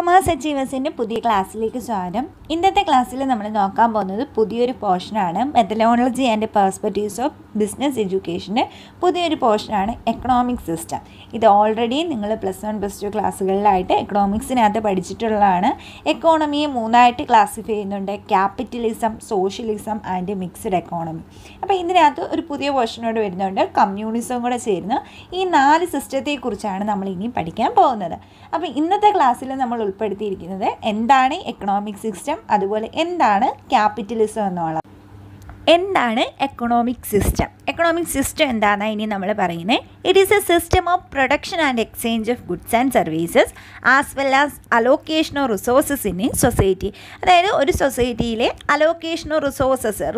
Commerce അച്ചീവേഴ്സിൻ്റെ പുതിയ ക്ലാസ്സിലേക്ക് സ്വാഗതം. ഇന്നത്തെ ക്ലാസ്സിൽ നമ്മൾ നോക്കാൻ പോകുന്നത് പുതിയൊരു പോർഷനാണ്. Methodology and perspectives of business എഡ്യൂക്കേഷൻ്റെ പുതിയൊരു പോർഷനാണ് എക്കണോമിക് സിസ്റ്റം. ഇത് ഓൾറെഡി നിങ്ങൾ +1, +2 ക്ലാസ്സുകളിലായിട്ട് എക്കണോമിക്സിനകത്ത് പഠിച്ചിട്ടുള്ളതാണ്. എക്കോണമിയെ 3 ക്ലാസിഫൈ ചെയ്യുന്നുണ്ട്: capitalism, socialism and mixed economy. അപ്പോൾ ഇതിനകത്ത് ഒരു പുതിയ പോർഷനോട് വരുന്നുണ്ട് കമ്മ്യൂണിസം കൂടെ ചേർന്ന്. ഈ 4 സിസ്റ്റത്തെക്കുറിച്ചാണ് നമ്മൾ ഇനി പഠിക്കാൻ പോകുന്നത്. അപ്പോൾ ഇന്നത്തെ ക്ലാസ്സിൽ നമ്മൾ ഉൾപ്പെടുത്തിയിരിക്കുന്നത് എന്താണ് എക്കണോമിക് സിസ്റ്റം, അതുപോലെ എന്താണ് ക്യാപിറ്റലിസം എന്നുള്ളത്, എന്താണ് എക്കണോമിക് സിസ്റ്റം. എക്കണോമിക് സിസ്റ്റം എന്താണെന്നാണ് ഇനി നമ്മൾ പറയുന്നത്. It is a system of production and exchange of goods and services as well as allocation of resources in society. അതായത് ഒരു സൊസൈറ്റിയിലെ അലോക്കേഷൻ ഓഫ്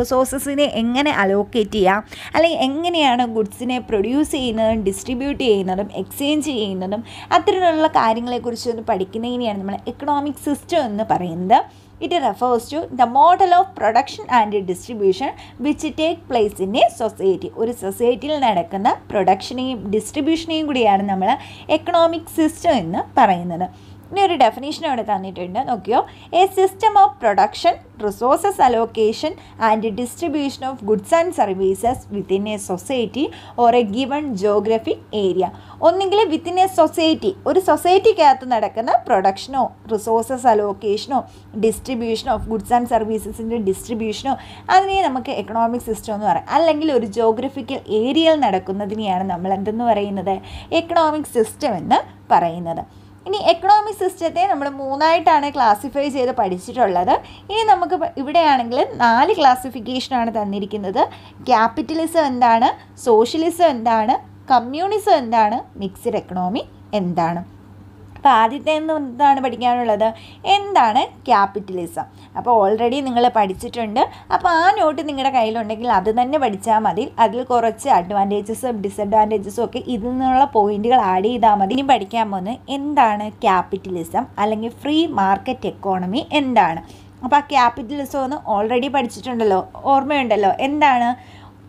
റിസോഴ്സസിനെ എങ്ങനെ അലോക്കേറ്റ് ചെയ്യാം, അല്ലെങ്കിൽ എങ്ങനെയാണ് ഗുഡ്സിനെ പ്രൊഡ്യൂസ് ചെയ്യുന്നതും ഡിസ്ട്രിബ്യൂട്ട് ചെയ്യുന്നതും എക്സ്ചേഞ്ച് ചെയ്യുന്നതും അത്തരത്തിലുള്ള കാര്യങ്ങളെക്കുറിച്ചൊന്ന് പഠിക്കുന്നതിനെയാണ് നമ്മൾ എക്കണോമിക് സിസ്റ്റം എന്ന് പറയുന്നത്. It refers to the model of production and distribution which take place in a society. ഒരു സൊസൈറ്റിയിൽ നടക്കുന്ന പ്രൊഡക്ഷനെയും ഡിസ്ട്രിബ്യൂഷനെയും കൂടിയാണ് നമ്മൾ എക്കണോമിക് സിസ്റ്റം എന്ന് പറയുന്നത്. ഇനി ഒരു ഡെഫിനേഷൻ അവിടെ തന്നിട്ടുണ്ട്, നോക്കിയോ. A system of production, resources allocation and distribution of goods and services within a society or a given geographic area. ഒന്നെങ്കിൽ വിത്തിൻ എ സൊസൈറ്റി, ഒരു സൊസൈറ്റിക്കകത്ത് നടക്കുന്ന പ്രൊഡക്ഷനോ റിസോഴ്സസ് അലോക്കേഷനോ ഡിസ്ട്രിബ്യൂഷനോ ഗുഡ്സ് ആൻഡ് സർവീസസിൻ്റെ ഡിസ്ട്രിബ്യൂഷനോ അതിനെ നമുക്ക് എക്കണോമിക് സിസ്റ്റം എന്ന് പറയാം. അല്ലെങ്കിൽ ഒരു ജോഗ്രഫിക്കൽ ഏരിയയിൽ നടക്കുന്നതിനെയാണ് നമ്മൾ എന്തെന്ന് പറയുന്നത്, എക്കണോമിക് സിസ്റ്റം എന്ന് പറയുന്നത്. ഇനി എക്കണോമിക് സിസ്റ്റത്തെ നമ്മൾ 3 ക്ലാസിഫൈ ചെയ്ത് പഠിച്ചിട്ടുള്ളത്. ഇനി നമുക്ക് ഇവിടെയാണെങ്കിൽ 4 ക്ലാസിഫിക്കേഷനാണ് തന്നിരിക്കുന്നത്. ക്യാപിറ്റലിസം എന്താണ്, സോഷ്യലിസം എന്താണ്, കമ്മ്യൂണിസം എന്താണ്, മിക്സഡ് എക്കണോമി എന്താണ്. അപ്പോൾ ആദ്യത്തെ എന്താണ് പഠിക്കാനുള്ളത്, എന്താണ് ക്യാപിറ്റലിസം. അപ്പോൾ ഓൾറെഡി നിങ്ങൾ പഠിച്ചിട്ടുണ്ട്. അപ്പോൾ ആ നോട്ട് നിങ്ങളുടെ കയ്യിലുണ്ടെങ്കിൽ അത് തന്നെ പഠിച്ചാൽ മതി. അതിൽ കുറച്ച് അഡ്വാൻറ്റേജസും ഡിസഡ്വാൻറ്റേജസും ഒക്കെ ഇതിൽ നിന്നുള്ള പോയിന്റുകൾ ആഡ് ചെയ്താൽ മതി. ഇനി പഠിക്കാൻ പോകുന്നത് എന്താണ് ക്യാപിറ്റലിസം അല്ലെങ്കിൽ ഫ്രീ മാർക്കറ്റ് എക്കോണമി എന്താണ്. അപ്പോൾ ആ ക്യാപിറ്റലിസം എന്ന് ഓൾറെഡി പഠിച്ചിട്ടുണ്ടല്ലോ, ഓർമ്മയുണ്ടല്ലോ. എന്താണ്,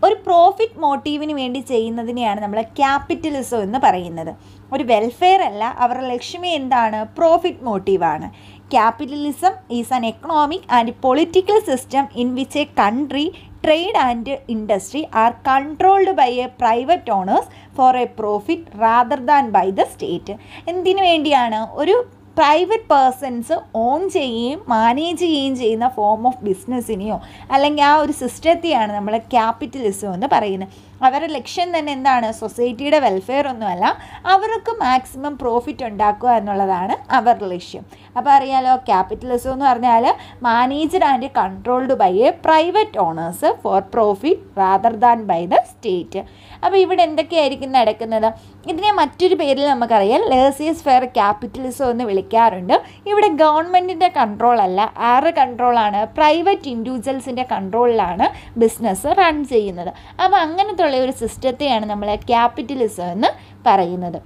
ഒരു പ്രോഫിറ്റ് മോട്ടീവിന് വേണ്ടി ചെയ്യുന്നതിനെയാണ് നമ്മൾ ക്യാപിറ്റലിസം എന്ന് പറയുന്നത്. ഒരു വെൽഫെയർ അല്ല, അവരുടെ ലക്ഷ്യം എന്താണ്, പ്രോഫിറ്റ് മോട്ടീവാണ്. Capitalism is an economic and political system in which a country, trade and industry are controlled by a private owners for a profit rather than by the state. എന്തിനു വേണ്ടിയാണ്, ഒരു പ്രൈവറ്റ് പേഴ്സൺസ് ഓൺ ചെയ്യുകയും manage ചെയ്യുകയും ചെയ്യുന്ന form of ബിസിനസ്സിനെയോ അല്ലെങ്കിൽ ആ ഒരു സിസ്റ്റത്തെയാണ് നമ്മൾ ക്യാപിറ്റലിസം എന്ന് പറയുന്നത്. അവരുടെ ലക്ഷ്യം തന്നെ എന്താണ്, സൊസൈറ്റിയുടെ വെൽഫെയർ ഒന്നുമല്ല, അവർക്ക് മാക്സിമം പ്രോഫിറ്റ് ഉണ്ടാക്കുക എന്നുള്ളതാണ് അവരുടെ ലക്ഷ്യം. അപ്പോൾ അറിയാലോ, ക്യാപിറ്റലിസം എന്ന് പറഞ്ഞാൽ managed and controlled by a private owners for profit rather than by the state. അപ്പോൾ ഇവിടെ എന്തൊക്കെയായിരിക്കും നടക്കുന്നത്, ഇതിനെ മറ്റൊരു പേരിൽ നമുക്കറിയാം ലേസിയസ് ഫെയർ ക്യാപിറ്റലിസം എന്ന് വിളിക്കാറുണ്ട്. ഇവിടെ ഗവൺമെൻറ്റിൻ്റെ കൺട്രോളല്ല, ആരുടെ കൺട്രോളാണ്, പ്രൈവറ്റ് ഇൻഡിവിജ്വൽസിൻ്റെ കൺട്രോളിലാണ് ബിസിനസ് റൺ ചെയ്യുന്നത്. അപ്പോൾ അങ്ങനത്തെ ഒരു സിസ്റ്റത്തെയാണ് നമ്മൾ ക്യാപിറ്റലിസം എന്ന് പറയുന്നത്.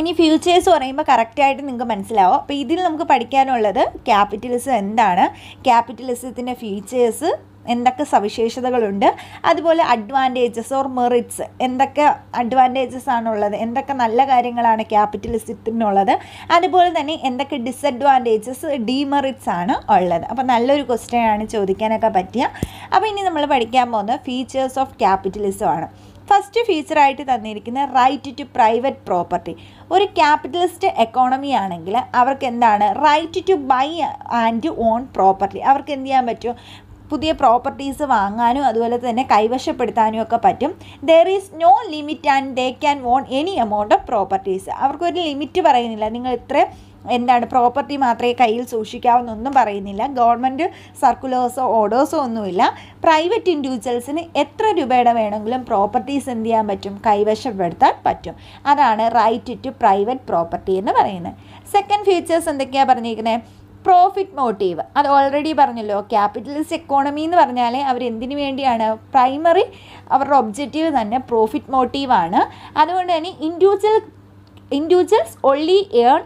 ഇനി ഫ്യൂച്ചേഴ്സ് പറയുമ്പോൾ കറക്റ്റായിട്ട് നിങ്ങൾക്ക് മനസ്സിലാവും. അപ്പോൾ ഇതിൽ നമുക്ക് പഠിക്കാനുള്ളത് ക്യാപിറ്റലിസം എന്താണ്, ക്യാപിറ്റലിസത്തിൻ്റെ ഫീച്ചേഴ്സ് എന്തൊക്കെ സവിശേഷതകളുണ്ട്, അതുപോലെ അഡ്വാൻറ്റേജസ് ഓർ മെറിറ്റ്സ്, എന്തൊക്കെ അഡ്വാൻറ്റേജസ് ആണുള്ളത്, എന്തൊക്കെ നല്ല കാര്യങ്ങളാണ് ക്യാപിറ്റലിസത്തിനുള്ളത്, അതുപോലെ തന്നെ എന്തൊക്കെ ഡിസഡ്വാൻറ്റേജസ് ഡീമെറിറ്റ്സ് ആണ് ഉള്ളത്. അപ്പോൾ നല്ലൊരു ക്വസ്റ്റ്യൻ ആണ്, ചോദിക്കാനൊക്കെ പറ്റിയ. അപ്പോൾ ഇനി നമ്മൾ പഠിക്കാൻ പോകുന്നത് ഫീച്ചേഴ്സ് ഓഫ് ക്യാപിറ്റലിസം ആണ്. ഫസ്റ്റ് ഫീച്ചറായിട്ട് തന്നിരിക്കുന്ന റൈറ്റ് ടു പ്രൈവറ്റ് പ്രോപ്പർട്ടി. ഒരു ക്യാപിറ്റലിസ്റ്റ് എക്കോണമി ആണെങ്കിൽ അവർക്ക് എന്താണ്, right to buy and own property. അവർക്ക് എന്ത് ചെയ്യാൻ പറ്റും, പുതിയ പ്രോപ്പർട്ടീസ് വാങ്ങാനും അതുപോലെ തന്നെ കൈവശപ്പെടുത്താനും ഒക്കെ പറ്റും. There is no limit and they can own any amount of properties. അവർക്കൊരു ലിമിറ്റ് പറയുന്നില്ല, നിങ്ങൾ ഇത്ര എന്താണ് പ്രോപ്പർട്ടി മാത്രമേ കയ്യിൽ സൂക്ഷിക്കാവുന്നൊന്നും പറയുന്നില്ല. ഗവൺമെൻറ് സർക്കുലേഴ്സോ ഓർഡേഴ്സോ ഒന്നുമില്ല. പ്രൈവറ്റ് ഇൻഡിവിജ്വൽസിന് എത്ര രൂപയുടെ വേണമെങ്കിലും പ്രോപ്പർട്ടീസ് എന്ത് ചെയ്യാൻ പറ്റും, കൈവശപ്പെടുത്താൻ പറ്റും. അതാണ് റൈറ്റ് ടു പ്രൈവറ്റ് പ്രോപ്പർട്ടി എന്ന് പറയുന്നത്. സെക്കൻഡ് ഫീച്ചേഴ്സ് എന്തൊക്കെയാണ് പറഞ്ഞിരിക്കുന്നത്, പ്രോഫിറ്റ് മോട്ടീവ്. അത് ഓൾറെഡി പറഞ്ഞല്ലോ, ക്യാപിറ്റലിസ്റ്റ് എക്കോണമി എന്ന് പറഞ്ഞാൽ അവരെന്തിനു വേണ്ടിയാണ്, പ്രൈമറി അവരുടെ ഒബ്ജക്റ്റീവ് തന്നെ പ്രോഫിറ്റ് മോട്ടീവാണ്. അതുകൊണ്ട് തന്നെ individuals only earn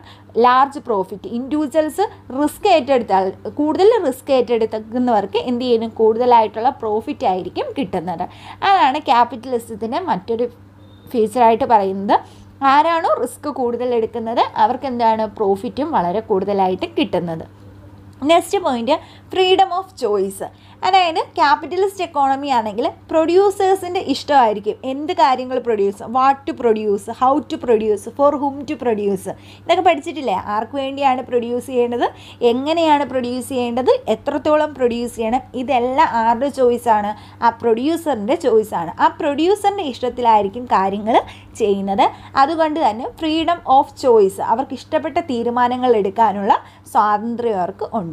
large profit. Individuals risk ഏറ്റെടുത്താൽ, കൂടുതൽ റിസ്ക് ഏറ്റെടുക്കുന്നവർക്ക് എന്ത് ചെയ്യും, കൂടുതലായിട്ടുള്ള പ്രോഫിറ്റ് ആയിരിക്കും കിട്ടുന്നത്. അതാണ് ക്യാപിറ്റലിസത്തിൻ്റെ മറ്റൊരു ഫീച്ചറായിട്ട് പറയുന്നത്. ആരാണോ റിസ്ക് കൂടുതൽ എടുക്കുന്നത് അവർക്ക് എന്താണ് പ്രോഫിറ്റും വളരെ കൂടുതലായിട്ട് കിട്ടുന്നത്. Next point freedom of choice. അതായത് ക്യാപിറ്റലിസ്റ്റ് എക്കോണമി ആണെങ്കിൽ പ്രൊഡ്യൂസേഴ്സിൻ്റെ ഇഷ്ടമായിരിക്കും എന്ത് കാര്യങ്ങൾ produce, what to produce, how to produce, for whom to produce. ഇതൊക്കെ പഠിച്ചിട്ടില്ലേ? ആർക്ക് വേണ്ടിയാണ് പ്രൊഡ്യൂസ് ചെയ്യേണ്ടത്, എങ്ങനെയാണ് പ്രൊഡ്യൂസ് ചെയ്യേണ്ടത്, എത്രത്തോളം പ്രൊഡ്യൂസ് ചെയ്യണം, ഇതെല്ലാം ആരുടെ ചോയ്സാണ്? ആ പ്രൊഡ്യൂസറിൻ്റെ ചോയ്സാണ്. ആ പ്രൊഡ്യൂസറിൻ്റെ ഇഷ്ടത്തിലായിരിക്കും കാര്യങ്ങൾ ചെയ്യുന്നത്. അതുകൊണ്ട് തന്നെ ഫ്രീഡം ഓഫ് ചോയ്സ്, അവർക്ക് ഇഷ്ടപ്പെട്ട തീരുമാനങ്ങൾ എടുക്കാനുള്ള സ്വാതന്ത്ര്യം അവർക്ക് ഉണ്ട്.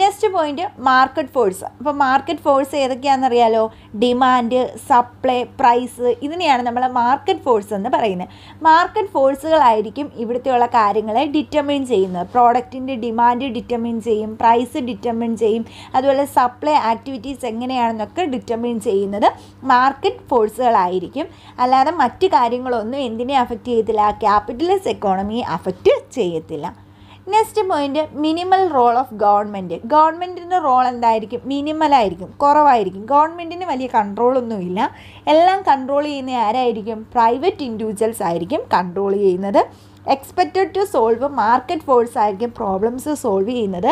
Next point market force. അപ്പോൾ മാർക്കറ്റ് ഫോഴ്സ് ഏതൊക്കെയാണെന്നറിയാലോ? ഡിമാൻഡ്, സപ്ലൈ, പ്രൈസ്, ഇതിനെയാണ് നമ്മൾ മാർക്കറ്റ് ഫോഴ്സ് എന്ന് പറയുന്നത്. മാർക്കറ്റ് ഫോഴ്സുകളായിരിക്കും ഇവിടുത്തെയുള്ള കാര്യങ്ങളെ ഡിറ്റർമിൻ ചെയ്യുന്നത്. പ്രോഡക്റ്റിൻ്റെ ഡിമാൻഡ് ഡിറ്റർമിൻ ചെയ്യും, പ്രൈസ് ഡിറ്റർമിൻ ചെയ്യും, അതുപോലെ സപ്ലൈ ആക്ടിവിറ്റീസ് എങ്ങനെയാണെന്നൊക്കെ ഡിറ്റർമിൻ ചെയ്യുന്നത് മാർക്കറ്റ് ഫോഴ്സുകളായിരിക്കും. അല്ലാതെ മറ്റ് കാര്യങ്ങളൊന്നും എന്തിനെ അഫക്റ്റ് ചെയ്യത്തില്ല, ക്യാപിറ്റലിസ്റ്റ് എക്കോണമിയെ അഫക്റ്റ് ചെയ്യത്തില്ല. Next point minimal role of government. ഗവൺമെൻറ്റിൻ്റെ റോൾ എന്തായിരിക്കും? മിനിമലായിരിക്കും, കുറവായിരിക്കും. ഗവൺമെൻറ്റിന് വലിയ കൺട്രോളൊന്നുമില്ല. എല്ലാം കൺട്രോൾ ചെയ്യുന്ന ആരായിരിക്കും? പ്രൈവറ്റ് ഇൻഡിവിജ്വൽസ് ആയിരിക്കും കൺട്രോൾ ചെയ്യുന്നത്. Expected to solve market force ആയിരിക്കും പ്രോബ്ലംസ് സോൾവ് ചെയ്യുന്നത്.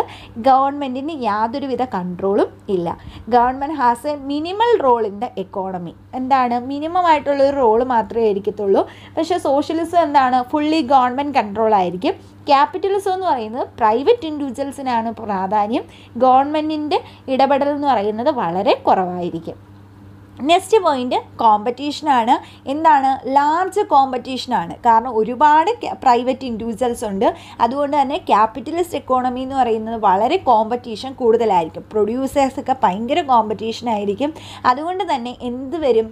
ഗവൺമെൻറ്റിന് യാതൊരുവിധ കൺട്രോളും ഇല്ല. Government has a minimal role in the economy. എന്താണ് മിനിമമായിട്ടുള്ളൊരു റോള് മാത്രമേ ആയിരിക്കത്തുള്ളൂ. പക്ഷേ സോഷ്യലിസം എന്താണ്? Fully government കൺട്രോളായിരിക്കും. ക്യാപിറ്റലിസം എന്ന് പറയുന്നത് പ്രൈവറ്റ് ഇൻഡിവിജ്വൽസിനാണ് പ്രാധാന്യം. ഗവൺമെൻറ്റിൻ്റെ ഇടപെടൽ എന്ന് പറയുന്നത് വളരെ കുറവായിരിക്കും. നെക്സ്റ്റ് പോയിൻറ്റ് കോമ്പറ്റീഷനാണ്. എന്താണ്? ലാർജ് കോമ്പറ്റീഷനാണ്. കാരണം ഒരുപാട് പ്രൈവറ്റ് ഇൻഡിവിജ്വൽസ് ഉണ്ട്. അതുകൊണ്ട് തന്നെ ക്യാപിറ്റലിസ്റ്റ് എക്കോണമി എന്ന് പറയുന്നത് വളരെ കോമ്പറ്റീഷൻ കൂടുതലായിരിക്കും. പ്രൊഡ്യൂസേഴ്സൊക്കെ ഭയങ്കര കോമ്പറ്റീഷനായിരിക്കും. അതുകൊണ്ട് തന്നെ എന്ത് വരും?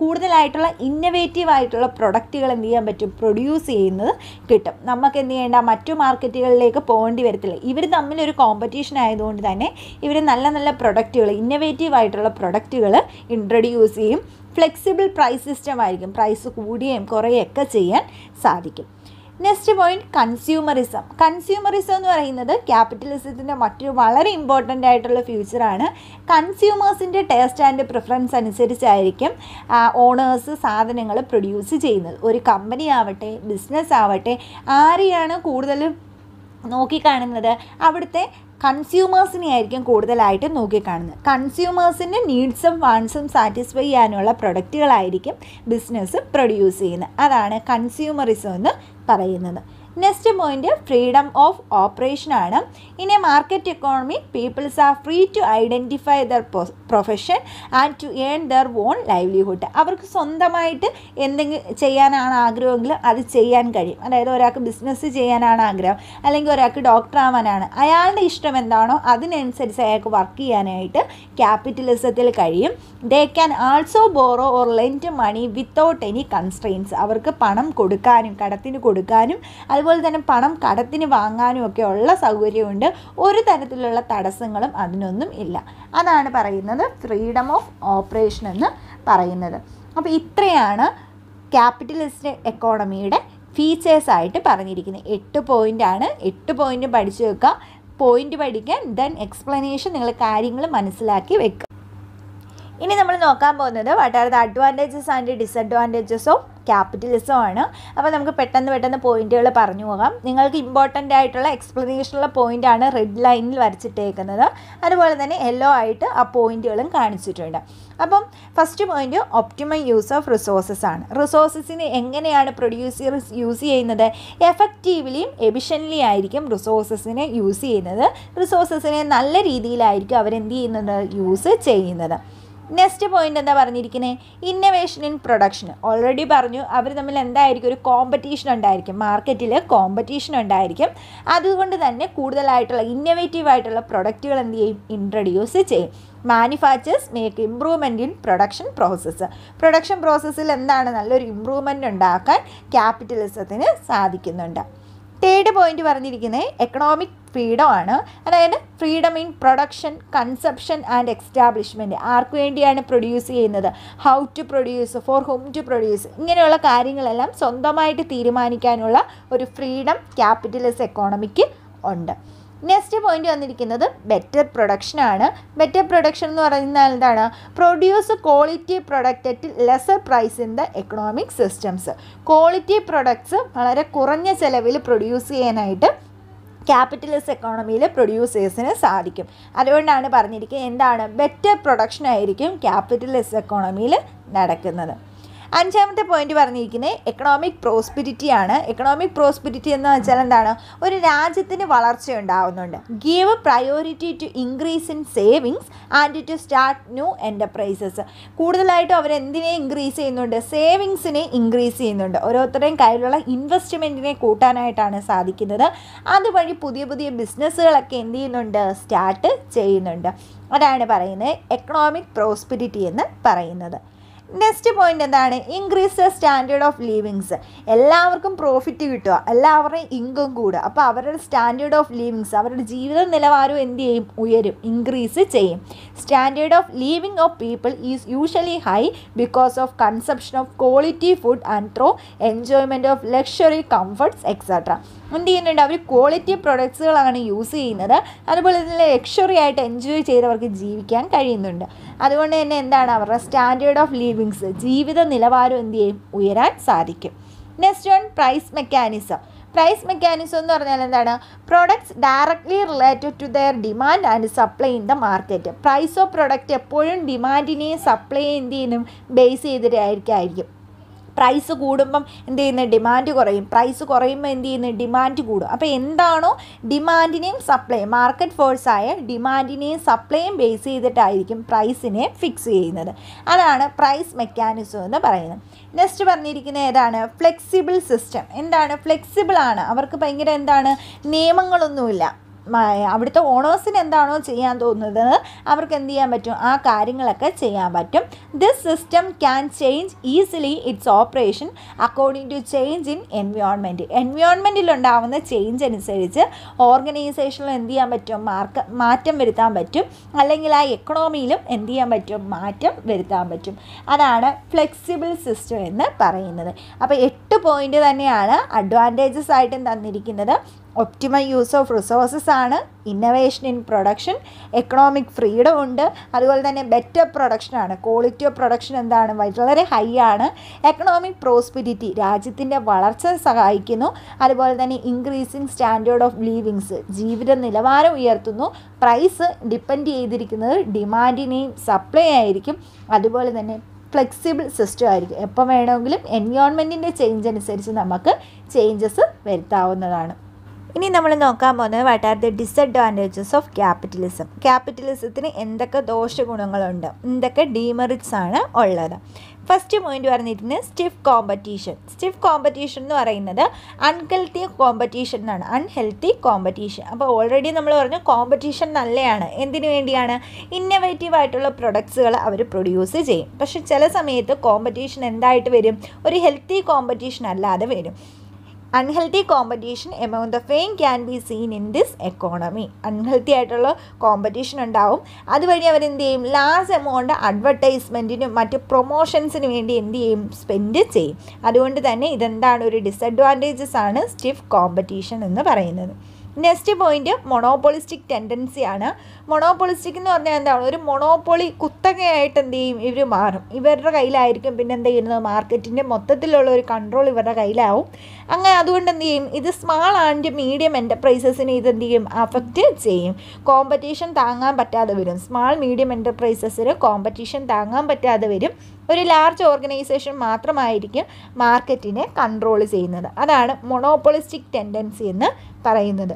കൂടുതലായിട്ടുള്ള ഇന്നവേറ്റീവായിട്ടുള്ള പ്രൊഡക്റ്റുകൾ എന്ത് ചെയ്യാൻ പറ്റും? പ്രൊഡ്യൂസ് ചെയ്യുന്നത് കിട്ടും. നമുക്ക് എന്ത് ചെയ്യേണ്ട? മറ്റു മാർക്കറ്റുകളിലേക്ക് പോകേണ്ടി വരത്തില്ല. ഇവർ തമ്മിലൊരു കോമ്പറ്റീഷൻ ആയതുകൊണ്ട് തന്നെ ഇവർ നല്ല നല്ല പ്രൊഡക്റ്റുകൾ, ഇന്നവേറ്റീവായിട്ടുള്ള പ്രൊഡക്റ്റുകൾ ഇൻട്രൊഡ്യൂസ് ചെയ്യും. ഫ്ലെക്സിബിൾ പ്രൈസ് സിസ്റ്റം ആയിരിക്കും. പ്രൈസ് കൂടുകയും കുറയുകയൊക്കെ ചെയ്യാൻ സാധിക്കും. Next point consumerism. കൺസ്യൂമറിസം എന്ന് പറയുന്നത് ക്യാപിറ്റലിസത്തിൻ്റെ മറ്റൊരു വളരെ ഇമ്പോർട്ടൻ്റ് ആയിട്ടുള്ള ഫ്യൂച്ചറാണ്. കൺസ്യൂമേഴ്സിൻ്റെ ടേസ്റ്റ് ആൻഡ് പ്രിഫറൻസ് അനുസരിച്ചായിരിക്കും ഓണേഴ്സ് സാധനങ്ങൾ പ്രൊഡ്യൂസ് ചെയ്യുന്നത്. ഒരു കമ്പനി ആവട്ടെ, ബിസിനസ് ആവട്ടെ, ആരെയാണ് കൂടുതൽ നോക്കിക്കാണുന്നത്? അവിടുത്തെ കൺസ്യൂമേഴ്സിനെ ആയിരിക്കും കൂടുതലായിട്ട് നോക്കിക്കാണുന്നത്. കൺസ്യൂമേഴ്സിൻ്റെ നീഡ്സും വാൻസും സാറ്റിസ്ഫൈ ചെയ്യാനുള്ള പ്രൊഡക്റ്റുകളായിരിക്കും ബിസിനസ് പ്രൊഡ്യൂസ് ചെയ്യുന്നത്. അതാണ് കൺസ്യൂമറിസം എന്ന് പറയുന്നത്. നെക്സ്റ്റ് പോയിൻറ്റ് ഫ്രീഡം ഓഫ് ഓപ്പറേഷനാണ്. In a market economy peoples are free to identify their profession and to earn their own livelihood. അവർക്ക് സ്വന്തമായിട്ട് എന്തെങ്കിലും ചെയ്യാനാണ് ആഗ്രഹമെങ്കിൽ അത് ചെയ്യാൻ കഴിയും. അതായത് ഒരാൾക്ക് ബിസിനസ് ചെയ്യാനാണ് ആഗ്രഹം, അല്ലെങ്കിൽ ഒരാൾക്ക് ഡോക്ടർ ആവാനാണ്. അയാളുടെ ഇഷ്ടം എന്താണോ അതിനനുസരിച്ച് അയാൾക്ക് വർക്ക് ചെയ്യാനായിട്ട് ക്യാപിറ്റലിസത്തിൽ കഴിയും. They can also borrow or lend money without any constraints. അവർക്ക് പണം കൊടുക്കാനും കടത്തിന് കൊടുക്കാനും അതുപോലെ തന്നെ പണം കടത്തിന് വാങ്ങാനും ഒക്കെ ഉള്ള സൗകര്യമുണ്ട്. ഒരു തരത്തിലുള്ള തടസ്സങ്ങളും അതിനൊന്നും ഇല്ല. അതാണ് പറയുന്നത് ഫ്രീഡം ഓഫ് ഓപ്പറേഷൻ എന്ന് പറയുന്നത്. അപ്പോൾ ഇത്രയാണ് ക്യാപിറ്റലിസ്റ്റ് എക്കോണമിയുടെ ഫീച്ചേഴ്സായിട്ട് പറഞ്ഞിരിക്കുന്നത്. 8 പോയിൻ്റാണ്. 8 പോയിൻ്റ് പഠിച്ചു വെക്കുക. പോയിൻ്റ് പഠിക്കാൻ, ദെൻ എക്സ്പ്ലനേഷൻ, നിങ്ങൾ കാര്യങ്ങൾ മനസ്സിലാക്കി വെക്കുക. ഇനി നമ്മൾ നോക്കാൻ പോകുന്നത് what are the advantages and disadvantages of capitalism ആണ്. അപ്പോൾ നമുക്ക് പെട്ടെന്ന് പെട്ടെന്ന് പോയിന്റുകൾ പറഞ്ഞു പോകാം. നിങ്ങൾക്ക് ഇമ്പോർട്ടൻ്റ് ആയിട്ടുള്ള എക്സ്പ്ലനേഷനുള്ള പോയിൻ്റാണ് റെഡ് ലൈനിൽ വരച്ചിട്ടേക്കുന്നത്. അതുപോലെ തന്നെ യെല്ലോ ആയിട്ട് ആ പോയിന്റുകളും കാണിച്ചിട്ടുണ്ട്. അപ്പം first point optimum use of resources ആണ്. റിസോഴ്സസിന് എങ്ങനെയാണ് പ്രൊഡ്യൂസേഴ്സ് യൂസ് ചെയ്യുന്നത്? എഫക്റ്റീവ്ലിയും എഫിഷ്യൻ്റ്ലി ആയിരിക്കും റിസോഴ്സസിനെ യൂസ് ചെയ്യുന്നത്. റിസോഴ്സസിനെ നല്ല രീതിയിലായിരിക്കും അവരെന്ത് ചെയ്യുന്നത്? യൂസ് ചെയ്യുന്നത്. നെക്സ്റ്റ് പോയിൻ്റ് എന്താ പറഞ്ഞിരിക്കുന്നത്? Innovation in production. ഓൾറെഡി പറഞ്ഞു അവർ തമ്മിൽ എന്തായിരിക്കും? ഒരു കോമ്പറ്റീഷൻ ഉണ്ടായിരിക്കും. മാർക്കറ്റിൽ കോമ്പറ്റീഷൻ ഉണ്ടായിരിക്കും. അതുകൊണ്ട് തന്നെ കൂടുതലായിട്ടുള്ള ഇന്നവേറ്റീവായിട്ടുള്ള പ്രൊഡക്റ്റുകൾ എന്ത് ചെയ്യും? ഇൻട്രൊഡ്യൂസ് ചെയ്യും. Manufactures make improvement in production process. Production പ്രോസസ്സിൽ എന്താണ്? നല്ലൊരു ഇമ്പ്രൂവ്മെൻ്റ് ഉണ്ടാക്കാൻ ക്യാപിറ്റലിസത്തിന് സാധിക്കുന്നുണ്ട്. തേർഡ് പോയിന്റ് പറഞ്ഞിരിക്കുന്നത് എക്കണോമിക് ഫ്രീഡം ആണ്. അതായത് freedom in production, consumption and establishment. ആർക്ക് വേണ്ടിയാണ് പ്രൊഡ്യൂസ് ചെയ്യുന്നത്, how to produce, for whom to produce, ഇങ്ങനെയുള്ള കാര്യങ്ങളെല്ലാം സ്വന്തമായിട്ട് തീരുമാനിക്കാനുള്ള ഒരു ഫ്രീഡം ക്യാപിറ്റലിസ്റ്റ് എക്കോണമിക്ക് ഉണ്ട്. നെക്സ്റ്റ് പോയിന്റ് വന്നിരിക്കുന്നത് ബെറ്റർ പ്രൊഡക്ഷൻ ആണ്. ബെറ്റർ പ്രൊഡക്ഷൻ എന്ന് പറയുന്നത് എന്താണ്? Produce quality product at lesser price in the economic systems. Quality products വളരെ കുറഞ്ഞ ചിലവിൽ പ്രൊഡ്യൂസ് ചെയ്യാനായിട്ട് ക്യാപിറ്റലിസ്റ്റ് എക്കോണമിയിലെ പ്രൊഡ്യൂസേഴ്സിന് സാധിക്കും. അതുകൊണ്ടാണ് പറഞ്ഞിരിക്കുന്നത് എന്താണ്, ബെറ്റർ പ്രൊഡക്ഷൻ ആയിരിക്കും ക്യാപിറ്റലിസ്റ്റ് എക്കോണമിയിൽ നടക്കുന്നത്. അഞ്ചാമത്തെ പോയിന്റ് പറഞ്ഞിരിക്കുന്നത് എക്കണോമിക് പ്രോസ്പിരിറ്റി ആണ്. എക്കണോമിക് പ്രോസ്പിരിറ്റി എന്ന് വെച്ചാൽ എന്താണ്, ഒരു രാജ്യത്തിന് വളർച്ച ഉണ്ടാവുന്നുണ്ട്. Give priority to increase in savings and to start new enterprises. കൂടുതലായിട്ടും അവരെന്തിനെ ഇൻക്രീസ് ചെയ്യുന്നുണ്ട്? സേവിങ്സിനെ ഇൻക്രീസ് ചെയ്യുന്നുണ്ട്. ഓരോരുത്തരുടെയും കയ്യിലുള്ള ഇൻവെസ്റ്റ്മെൻറ്റിനെ കൂട്ടാനായിട്ടാണ് സാധിക്കുന്നത്. അതുവഴി പുതിയ പുതിയ ബിസിനസ്സുകളൊക്കെ എന്ത് ചെയ്യുന്നുണ്ട്? സ്റ്റാർട്ട് ചെയ്യുന്നുണ്ട്. അതാണ് പറയുന്നത് എക്കണോമിക് പ്രോസ്പിരിറ്റി എന്ന് പറയുന്നത്. നെക്സ്റ്റ് പോയിൻ്റ് എന്താണ്? Increase the standard of livings. എല്ലാവർക്കും പ്രോഫിറ്റ് കിട്ടുക, എല്ലാവരുടെയും ഇൻകം കൂടുക. അപ്പോൾ അവരുടെ സ്റ്റാൻഡേർഡ് ഓഫ് ലിവിങ്സ്, അവരുടെ ജീവിത നിലവാരം എന്ത് ചെയ്യും? ഉയരും, ഇൻക്രീസ് ചെയ്യും. Standard of living of people is usually high because of consumption of quality food and through enjoyment of luxury comforts etcetera. എന്ത് ചെയ്യുന്നുണ്ട്? അവർ ക്വാളിറ്റി പ്രൊഡക്ട്സുകളാണ് യൂസ് ചെയ്യുന്നത്. അതുപോലെ തന്നെ ലക്ഷറി ആയിട്ട് എൻജോയ് ചെയ്തവർക്ക് ജീവിക്കാൻ കഴിയുന്നുണ്ട്. അതുകൊണ്ട് തന്നെ എന്താണ്, അവരുടെ സ്റ്റാൻഡേർഡ് ഓഫ് ലിവിങ്സ്, ജീവിത നിലവാരം എന്ത് ചെയ്യും? ഉയരാൻ സാധിക്കും. Next one price mechanism. Price mechanism എന്ന് പറഞ്ഞാൽ എന്താണ്? Products directly related to their demand and supply in the market. Price of product എപ്പോഴും ഡിമാൻഡിനെയും സപ്ലൈയെ എന്ത് ചെയ്യുന്നു? ബേസ് ചെയ്തിട്ടായിരിക്കും. പ്രൈസ് കൂടുമ്പം എന്ത് ചെയ്യുന്നു? ഡിമാൻഡ് കുറയും. പ്രൈസ് കുറയുമ്പോൾ എന്ത് ചെയ്യുന്നു? ഡിമാൻഡ് കൂടും. അപ്പോൾ എന്താണോ ഡിമാൻഡിനെയും സപ്ലൈ, മാർക്കറ്റ് ഫോഴ്സായ ഡിമാൻഡിനെയും സപ്ലൈയും ബേസ് ചെയ്തിട്ടായിരിക്കും പ്രൈസിനെ ഫിക്സ് ചെയ്യുന്നത്. അതാണ് പ്രൈസ് മെക്കാനിസം എന്ന് പറയുന്നത്. നെക്സ്റ്റ് പറഞ്ഞിരിക്കുന്നത് ഏതാണ്? Flexible system. എന്താണ്? ഫ്ലെക്സിബിളാണ്. അവർക്ക് ഭയങ്കര എന്താണ്, നിയമങ്ങളൊന്നുമില്ല. അവിടുത്തെ ഓണേഴ്സിന് എന്താണോ ചെയ്യാൻ തോന്നുന്നത് അവർക്ക് എന്ത് ചെയ്യാൻ പറ്റും? ആ കാര്യങ്ങളൊക്കെ ചെയ്യാൻ പറ്റും. This system can change easily its operation according to change in environment. എൻവയോൺമെൻറ്റിലുണ്ടാവുന്ന ചേഞ്ച് അനുസരിച്ച് ഓർഗനൈസേഷനിൽ എന്ത് ചെയ്യാൻ പറ്റും? മാറ്റം വരുത്താൻ പറ്റും. അല്ലെങ്കിൽ ആ എക്കണോമിയിലും എന്ത് ചെയ്യാൻ പറ്റും? മാറ്റം വരുത്താൻ പറ്റും. അതാണ് ഫ്ലെക്സിബിൾ സിസ്റ്റം എന്ന് പറയുന്നത്. അപ്പോൾ 8 പോയിൻ്റ് തന്നെയാണ് അഡ്വാൻറ്റേജസ് ആയിട്ടും തന്നിരിക്കുന്നത്. ഒപ്റ്റിമൽ യൂസ് ഓഫ് റിസോഴ്സസ് ആണ്, innovation in production, economic freedom ഉണ്ട്, അതുപോലെ തന്നെ ബെറ്റർ പ്രൊഡക്ഷനാണ്, ക്വാളിറ്റി ഓഫ് പ്രൊഡക്ഷൻ എന്താണ്? വളരെ ഹൈ ആണ്. എക്കണോമിക് പ്രോസ്പിരിറ്റി രാജ്യത്തിൻ്റെ വളർച്ച സഹായിക്കുന്നു. അതുപോലെ തന്നെ ഇൻക്രീസിങ് സ്റ്റാൻഡേർഡ് ഓഫ് ലിവിങ്സ് ജീവിത നിലവാരം ഉയർത്തുന്നു. പ്രൈസ് ഡിപ്പെൻഡ് ചെയ്തിരിക്കുന്നത് ഡിമാൻഡിനെയും സപ്ലൈ ആയിരിക്കും. അതുപോലെ തന്നെ ഫ്ലെക്സിബിൾ സിസ്റ്റം ആയിരിക്കും. എപ്പോൾ വേണമെങ്കിലും എൻവയോൺമെൻറ്റിൻ്റെ ചേഞ്ച് അനുസരിച്ച് നമുക്ക് ചേഞ്ചസ് വരുത്താവുന്നതാണ്. ഇനി നമ്മൾ നോക്കാൻ പോകുന്നത് what are the disadvantages of capitalism. ക്യാപിറ്റലിസത്തിന് എന്തൊക്കെ ദോഷഗുണങ്ങളുണ്ട്, എന്തൊക്കെ ഡീമെറിറ്റ്സ് ആണ് ഉള്ളത്. ഫസ്റ്റ് പോയിന്റ് പറഞ്ഞിരിക്കുന്നത് സ്റ്റിഫ് കോമ്പറ്റീഷൻ. സ്റ്റിഫ് കോമ്പറ്റീഷൻ എന്ന് പറയുന്നത് അൺഹെൽത്തി കോമ്പറ്റീഷൻ എന്നാണ്. Unhealthy competition. അപ്പോൾ ഓൾറെഡി നമ്മൾ പറഞ്ഞു കോമ്പറ്റീഷൻ നല്ലതാണ്. എന്തിനു വേണ്ടിയാണ്? ഇന്നവേറ്റീവ് ആയിട്ടുള്ള പ്രൊഡക്ട്സുകൾ അവർ പ്രൊഡ്യൂസ് ചെയ്യും. പക്ഷെ ചില സമയത്ത് കോമ്പറ്റീഷൻ എന്തായിട്ട് വരും? ഒരു ഹെൽത്തി കോമ്പറ്റീഷൻ അല്ലാതെ വരും. Unhealthy competition amount of fame can be seen in this economy. Unhealthy ആയിട്ടുള്ള കോമ്പറ്റീഷൻ ഉണ്ടാവും. അതുവഴി അവരെന്ത് ചെയ്യും? ലാർജ് എമൗണ്ട് അഡ്വർടൈസ്മെൻറ്റിനും മറ്റ് പ്രൊമോഷൻസിനും വേണ്ടി എന്ത് ചെയ്യും? സ്പെൻഡ് ചെയ്യും. അതുകൊണ്ട് തന്നെ ഇതെന്താണ്? ഒരു ഡിസഡ്വാൻറ്റേജസ് ആണ് സ്റ്റിഫ് കോമ്പറ്റീഷൻ എന്ന് പറയുന്നത്. നെക്സ്റ്റ് പോയിന്റ് മൊണോപോളിസ്റ്റിക് ടെൻഡൻസി ആണ്. മൊണോപോളിസ്റ്റിക് എന്ന് പറഞ്ഞാൽ എന്താണ്? ഒരു മൊണോപ്പൊളി കുത്തകയായിട്ട് എന്ത് ചെയ്യും? ഇവർ മാറും. ഇവരുടെ കയ്യിലായിരിക്കും പിന്നെ എന്ത് ചെയ്യുന്നത്? മാർക്കറ്റിൻ്റെ മൊത്തത്തിലുള്ള ഒരു കൺട്രോൾ ഇവരുടെ കയ്യിലാവും. അങ്ങനെ അതുകൊണ്ട് എന്ത് ചെയ്യും? ഇത് സ്മാൾ ആൻഡ് മീഡിയം എൻ്റർപ്രൈസസിനെ ഇത് എന്ത് ചെയ്യും? അഫക്റ്റ് ചെയ്യും. കോമ്പറ്റീഷൻ താങ്ങാൻ പറ്റാതെ വരും. സ്മാൾ മീഡിയം എൻ്റർപ്രൈസസിന് കോമ്പറ്റീഷൻ താങ്ങാൻ പറ്റാതെ വരും. ഒരു ലാർജ് ഓർഗനൈസേഷൻ മാത്രമായിരിക്കും മാർക്കറ്റിനെ കൺട്രോൾ ചെയ്യുന്നത്. അതാണ് മൊണോപോളിസ്റ്റിക് ടെൻഡൻസി എന്ന് പറയുന്നത്.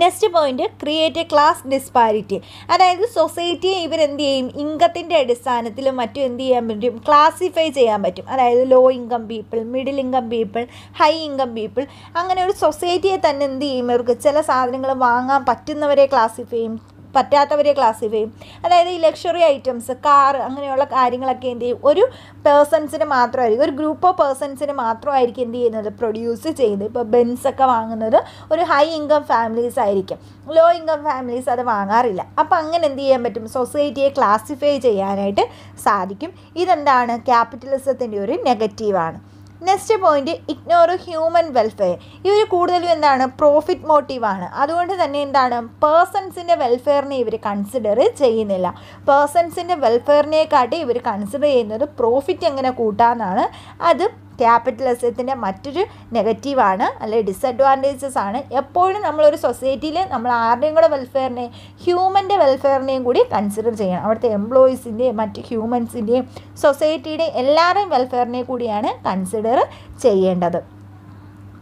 Next point create a class disparity. അതായത് സൊസൈറ്റിയെ ഇവരെന്ത് ചെയ്യും? ഇൻകത്തിൻ്റെ അടിസ്ഥാനത്തിലും മറ്റും എന്ത് ചെയ്യാൻ പറ്റും? ക്ലാസിഫൈ ചെയ്യാൻ പറ്റും. അതായത് low income people, middle income people, high income people. അങ്ങനെ ഒരു സൊസൈറ്റിയെ തന്നെ എന്ത് ചെയ്യും? ഇവർക്ക് ചില സാധനങ്ങൾ വാങ്ങാൻ പറ്റുന്നവരെ ക്ലാസിഫൈ ചെയ്യും, പറ്റാത്തവരെ ക്ലാസിഫൈ ചെയ്യും. അതായത് ഈ ലക്ഷറി ഐറ്റംസ്, കാർ, അങ്ങനെയുള്ള കാര്യങ്ങളൊക്കെ എന്ത് ചെയ്യും? ഒരു പേഴ്സൺസിന് മാത്രമായിരിക്കും, ഒരു ഗ്രൂപ്പ് ഓഫ് പേഴ്സൺസിന് മാത്രമായിരിക്കും എന്ത് ചെയ്യുന്നത്? പ്രൊഡ്യൂസ് ചെയ്യുന്നത്. ഇപ്പോൾ ബെൻസൊക്കെ വാങ്ങുന്നത് ഒരു ഹൈ ഇൻകം ഫാമിലീസ് ആയിരിക്കും. ലോ ഇൻകം ഫാമിലീസ് അത് വാങ്ങാറില്ല. അപ്പോൾ അങ്ങനെ എന്ത് ചെയ്യാൻ പറ്റും? സൊസൈറ്റിയെ ക്ലാസിഫൈ ചെയ്യാനായിട്ട് സാധിക്കും. ഇതെന്താണ്? ക്യാപിറ്റലിസത്തിൻ്റെ ഒരു നെഗറ്റീവാണ്. Next point ignore human welfare. ഇവർ കൂടുതലും എന്താണ് പ്രോഫിറ്റ് മോട്ടീവാണ്. അതുകൊണ്ട് തന്നെ എന്താണ് പേഴ്സൺസിൻ്റെ വെൽഫെയറിനെ ഇവർ കൺസിഡർ ചെയ്യുന്നില്ല. പേഴ്സൺസിൻ്റെ വെൽഫെയറിനെക്കാട്ടി ഇവർ കൺസിഡർ ചെയ്യുന്നത് പ്രോഫിറ്റ് എങ്ങനെ കൂട്ടാമെന്നാണ്. അത് ക്യാപിറ്റലിസത്തിൻ്റെ മറ്റൊരു നെഗറ്റീവാണ്, അല്ലെങ്കിൽ ഡിസഡ്വാൻറ്റേജസ് ആണ്. എപ്പോഴും നമ്മളൊരു സൊസൈറ്റിയിൽ നമ്മൾ ആരുടെയും കൂടെ വെൽഫെയറിനെയും ഹ്യൂമൻ്റെ വെൽഫെയറിനെയും കൂടി കൺസിഡർ ചെയ്യണം. അവിടുത്തെ എംപ്ലോയീസിൻ്റെയും മറ്റ് ഹ്യൂമൻസിൻ്റെയും സൊസൈറ്റിയുടെയും എല്ലാവരുടെയും വെൽഫെയറിനെ കൂടിയാണ് കൺസിഡർ ചെയ്യേണ്ടത്.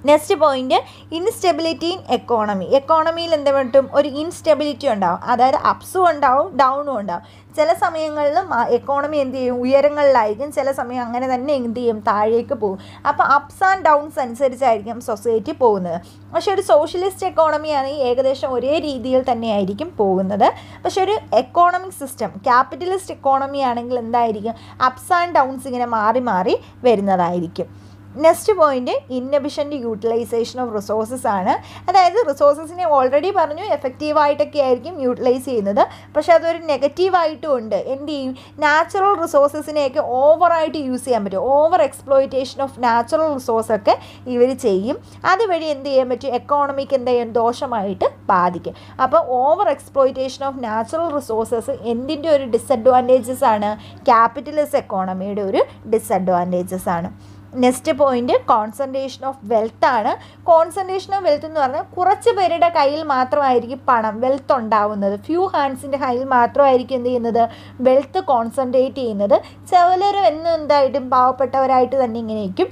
Next point instability in economy. എക്കോണമിയിൽ എന്ത് പറ്റും, ഒരു ഇൻസ്റ്റെബിലിറ്റി ഉണ്ടാവും. അതായത് അപ്സും ഉണ്ടാവും ഡൗണും ഉണ്ടാവും. ചില സമയങ്ങളിൽ എക്കോണമി എന്ത് ചെയ്യും, ഉയരങ്ങളിലായിരിക്കും. ചില സമയം അങ്ങനെ തന്നെ എന്ത് ചെയ്യും, താഴേക്ക് പോകും. അപ്പോൾ അപ്സ് ആൻഡ് ഡൗൺസ് അനുസരിച്ചായിരിക്കും സൊസൈറ്റി പോകുന്നത്. പക്ഷെ ഒരു സോഷ്യലിസ്റ്റ് എക്കോണമി ആണെങ്കിൽ ഏകദേശം ഒരേ രീതിയിൽ തന്നെയായിരിക്കും പോകുന്നത്. പക്ഷെ ഒരു എക്കോണമിക് സിസ്റ്റം ക്യാപിറ്റലിസ്റ്റ് എക്കോണമി ആണെങ്കിൽ എന്തായിരിക്കും, അപ്സ് ആൻഡ് ഡൗൺസ് ഇങ്ങനെ മാറി മാറി വരുന്നതായിരിക്കും. നെക്സ്റ്റ് പോയിൻറ്റ് ഇന്നബിഷൻ്റെ യൂട്ടിലൈസേഷൻ ഓഫ് റിസോഴ്സസ് ആണ്. അതായത് റിസോഴ്സസിനെ ഓൾറെഡി പറഞ്ഞു എഫക്റ്റീവായിട്ടൊക്കെ ആയിരിക്കും യൂട്ടിലൈസ് ചെയ്യുന്നത്. പക്ഷേ അതൊരു നെഗറ്റീവായിട്ടും ഉണ്ട്. എന്ത് ചെയ്യും, നാച്ചുറൽ റിസോഴ്സസിനെയൊക്കെ ഓവറായിട്ട് യൂസ് ചെയ്യാൻ പറ്റും. ഓവർ എക്സ്പ്ലോയിറ്റേഷൻ ഓഫ് നാച്ചുറൽ റിസോഴ്സൊക്കെ ഇവർ ചെയ്യും. അതുവഴി എന്ത് ചെയ്യാൻ പറ്റും, എക്കോണമിക്ക് എന്ത് ചെയ്യും, ദോഷമായിട്ട് ബാധിക്കും. അപ്പോൾ over exploitation of natural resources എന്തിൻ്റെ ഒരു ഡിസഡ്വാൻറ്റേജസ് ആണ്, ക്യാപിറ്റലിസ്റ്റ് എക്കോണമിയുടെ ഒരു ഡിസഡ്വാൻറ്റേജസ് ആണ്. നെക്സ്റ്റ് പോയിൻറ്റ് കോൺസെൻട്രേഷൻ ഓഫ് വെൽത്താണ്. കോൺസെൻട്രേഷൻ ഓഫ് വെൽത്ത് എന്ന് പറഞ്ഞാൽ കുറച്ച് പേരുടെ കയ്യിൽ മാത്രമായിരിക്കും പണം വെൽത്ത് ഉണ്ടാവുന്നത്. ഫ്യൂ ഹാൻഡ്സിൻ്റെ കയ്യിൽ മാത്രമായിരിക്കും എന്ത് ചെയ്യുന്നത്, വെൽത്ത് കോൺസെൻട്രേറ്റ് ചെയ്യുന്നത്. ചിലരും എന്നും എന്തായിട്ടും പാവപ്പെട്ടവരായിട്ട് തന്നെ ഇങ്ങനെയിരിക്കും.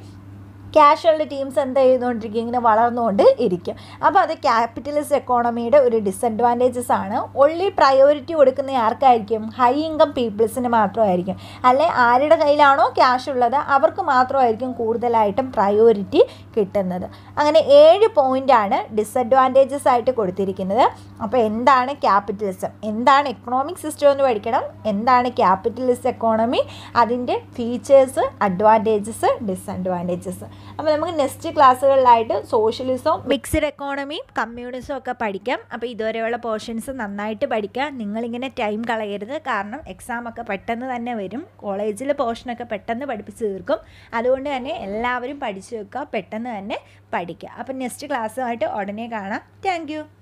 ക്യാഷുള്ള ടീംസ് എന്താ ചെയ്തുകൊണ്ടിരിക്കും, ഇങ്ങനെ വളർന്നുകൊണ്ട് ഇരിക്കും. അപ്പോൾ അത് ക്യാപിറ്റലിസ്റ്റ് എക്കോണമിയുടെ ഒരു ഡിസഡ്വാൻറ്റേജസ് ആണ്. ഒൺലി പ്രയോറിറ്റി കൊടുക്കുന്ന ആർക്കായിരിക്കും, ഹൈ ഇൻകം പീപ്പിൾസിന് മാത്രമായിരിക്കും. അല്ലെ ആരുടെ കയ്യിലാണോ ക്യാഷ് ഉള്ളത് അവർക്ക് മാത്രമായിരിക്കും കൂടുതലായിട്ടും പ്രയോറിറ്റി കിട്ടുന്നത്. അങ്ങനെ 7 പോയിൻ്റാണ് ഡിസഡ്വാൻറ്റേജസ് ആയിട്ട് കൊടുത്തിരിക്കുന്നത്. അപ്പോൾ എന്താണ് ക്യാപിറ്റലിസം, എന്താണ് എക്കണോമിക് സിസ്റ്റം എന്ന് പഠിക്കണം, എന്താണ് ക്യാപിറ്റലിസ്റ്റ് എക്കോണമി, അതിൻ്റെ ഫീച്ചേഴ്സ്, അഡ്വാൻറ്റേജസ്, ഡിസഡ്വാൻറ്റേജസ്. അപ്പോൾ നമുക്ക് നെക്സ്റ്റ് ക്ലാസ്സുകളിലായിട്ട് സോഷ്യലിസവും മിക്സഡ് എക്കോണമിയും കമ്മ്യൂണിസവും ഒക്കെ പഠിക്കാം. അപ്പോൾ ഇതുവരെയുള്ള പോർഷൻസ് നന്നായിട്ട് പഠിക്കുക. നിങ്ങളിങ്ങനെ ടൈം കളയരുത്, കാരണം എക്സാം ഒക്കെ പെട്ടെന്ന് തന്നെ വരും. കോളേജിലെ പോർഷനൊക്കെ പെട്ടെന്ന് പഠിപ്പിച്ച് തീർക്കും. അതുകൊണ്ട് തന്നെ എല്ലാവരും പഠിച്ചു വെക്കുക, പെട്ടെന്ന് തന്നെ പഠിക്കുക. അപ്പോൾ നെക്സ്റ്റ് ക്ലാസ്സുമായിട്ട് ഉടനെ കാണാം. Thank U.